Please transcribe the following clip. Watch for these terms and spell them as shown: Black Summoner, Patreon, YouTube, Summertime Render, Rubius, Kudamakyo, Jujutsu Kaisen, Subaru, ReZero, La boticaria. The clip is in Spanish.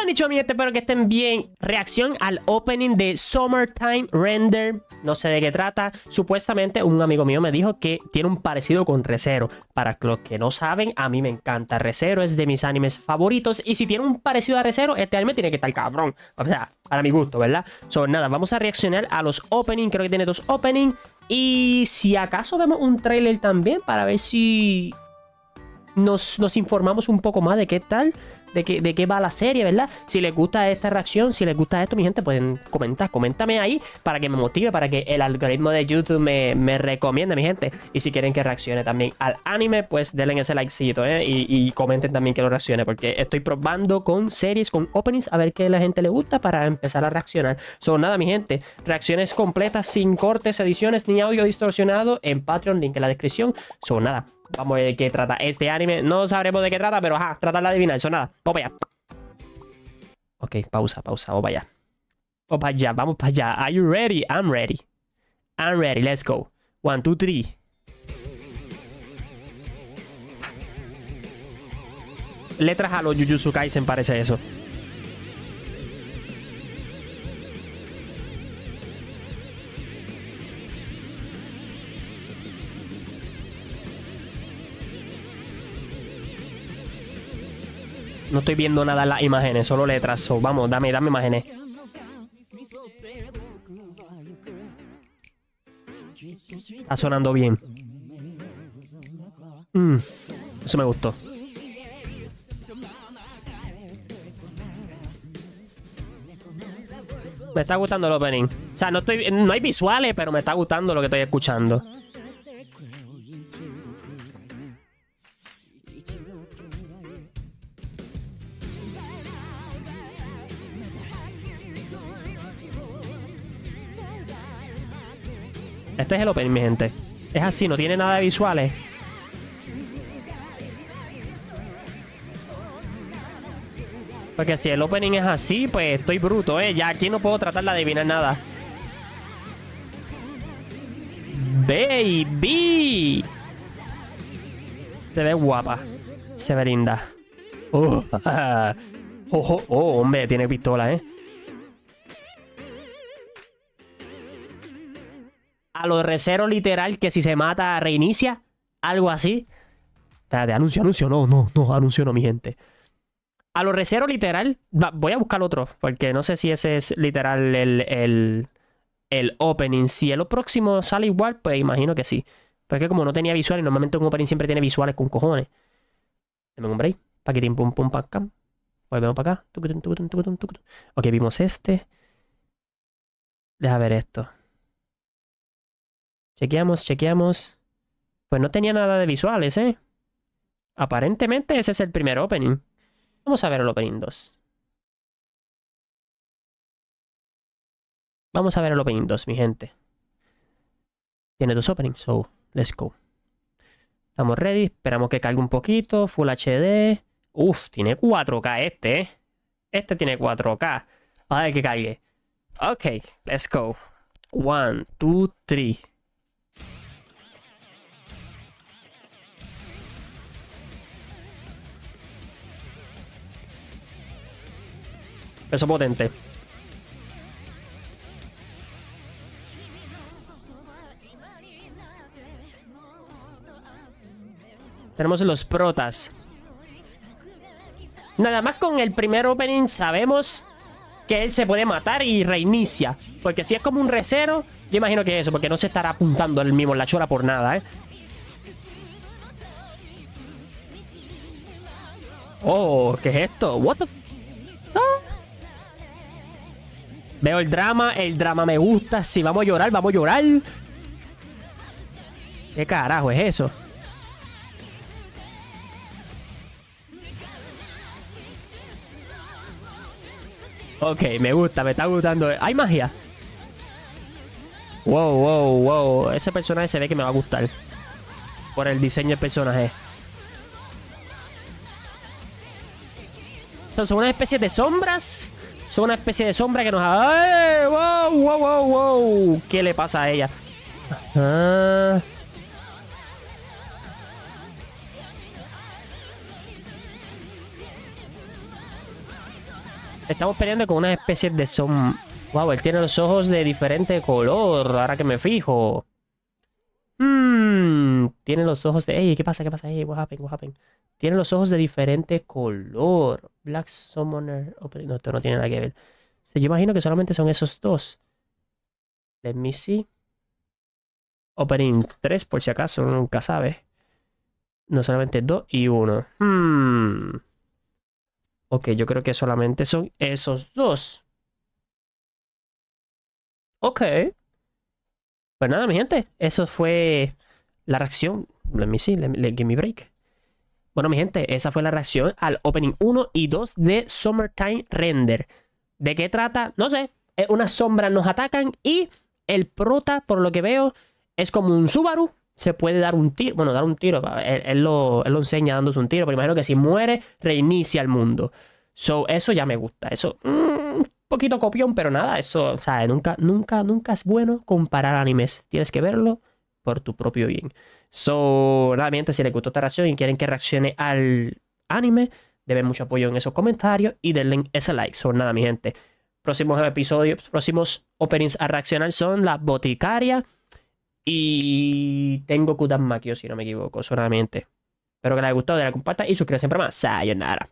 lo dicho, mi gente, espero que estén bien. Reacción al opening de Summertime Render. No sé de qué trata. Supuestamente un amigo mío me dijo que tiene un parecido con ReZero. Para los que no saben, a mí me encanta ReZero, es de mis animes favoritos. Y si tiene un parecido a ReZero, este anime tiene que estar cabrón. O sea, para mi gusto, ¿verdad? So, nada, vamos a reaccionar a los openings. Creo que tiene 2 openings. Y si acaso vemos un trailer también para ver si nos informamos un poco más de qué tal, de qué va la serie, ¿verdad? Si les gusta esta reacción, si les gusta esto, mi gente, pueden comentar. Coméntame ahí para que me motive, para que el algoritmo de YouTube me recomiende, mi gente. Y si quieren que reaccione también al anime, pues denle ese likecito, ¿eh? Y comenten también que lo reaccione, porque estoy probando con series, con openings, a ver qué a la gente le gusta para empezar a reaccionar. Son nada, mi gente, reacciones completas, sin cortes, ediciones, ni audio distorsionado en Patreon, link en la descripción. Son nada. Vamos a ver de qué trata este anime. No sabremos de qué trata, pero ajá, tratar de adivinar. Eso nada. Vamos para allá. Ok, pausa. Vamos para allá. Vamos para allá. Are you ready? I'm ready. I'm ready. Let's go. 1, 2, 3. Letras a los Jujutsu Kaisen parece eso. No estoy viendo nada en las imágenes, solo letras. So, vamos, dame imágenes. Está sonando bien. Eso me gustó. Me está gustando el opening. O sea, no hay visuales, pero me está gustando lo que estoy escuchando. Este es el opening, mi gente. Es así, no tiene nada de visuales. Porque si el opening es así, pues estoy bruto, ¿eh? Ya aquí no puedo tratar de adivinar nada. ¡Baby! Se ve guapa. Se ve linda. Oh, hombre, tiene pistola, ¿eh? A lo ReZero literal, que si se mata reinicia, algo así. Espérate, anuncio, no, mi gente. A lo ReZero literal, voy a buscar otro, porque no sé si ese es literal el opening. Si el próximo sale igual, pues imagino que sí. Porque como no tenía visuales, normalmente un opening siempre tiene visuales con cojones. Dame un break, paquitín, pum, pum, pa' acá. Volvemos para acá. Ok, vimos este. Deja ver esto. Chequeamos. Pues no tenía nada de visuales, ¿eh? Aparentemente ese es el primer opening. Vamos a ver el opening 2. Vamos a ver el opening 2, mi gente. Tiene 2 openings, so let's go. Estamos ready, esperamos que cargue un poquito. Full HD. Uf, tiene 4K este, ¿eh? Este tiene 4K. A ver que cargue. Ok, let's go. 1, 2, 3. Peso potente. Tenemos los protas. Nada más con el primer opening sabemos que él se puede matar y reinicia. Porque si es como un ReZero, yo imagino que es eso. Porque no se estará apuntando él mismo en la chola por nada, ¿eh? Oh, ¿qué es esto? What the f... Veo el drama me gusta. Si vamos a llorar, vamos a llorar. ¿Qué carajo es eso? Ok, me gusta, me está gustando. Hay magia. Wow. Ese personaje se ve que me va a gustar. Por el diseño del personaje. Son una especie de sombras. Son una especie de sombra que nos... ¡Ay! ¡Wow! ¿Qué le pasa a ella? Ajá. Estamos peleando con unas especies de son... Wow, él tiene los ojos de diferente color, ahora que me fijo. Tiene los ojos de... Ey, ¿qué pasa? ¿Qué pasa? Ey, what happened? What happened? Tiene los ojos de diferente color. Black Summoner... No, esto no tiene nada que ver. Yo imagino que solamente son esos dos. Let me see. Opening 3, por si acaso, uno nunca sabe. No, solamente 2 y 1. Ok, yo creo que solamente son esos dos. Ok. Pues nada, mi gente. Eso fue la reacción. Let me see, give me break. Bueno, mi gente, esa fue la reacción al opening 1 y 2 de Summertime Render. ¿De qué trata? No sé. Unas sombras nos atacan y el prota, por lo que veo, es como un Subaru. Se puede dar un tiro. Bueno, dar un tiro. Él lo enseña dándose un tiro. Pero imagino que si muere, reinicia el mundo. So, eso ya me gusta. Eso, un poquito copión, pero nada. Eso, o sea, nunca es bueno comparar animes. Tienes que verlo por tu propio bien. So, nada, mientras si les gustó esta reacción y quieren que reaccione al anime, deben mucho apoyo en esos comentarios y denle ese like. So, nada, mi gente. Próximos episodios, próximos openings a reaccionar son La Boticaria y tengo Kudamakyo, si no me equivoco, solamente. Espero que les haya gustado, denle a compartir y suscríbanse para más. Sayonara.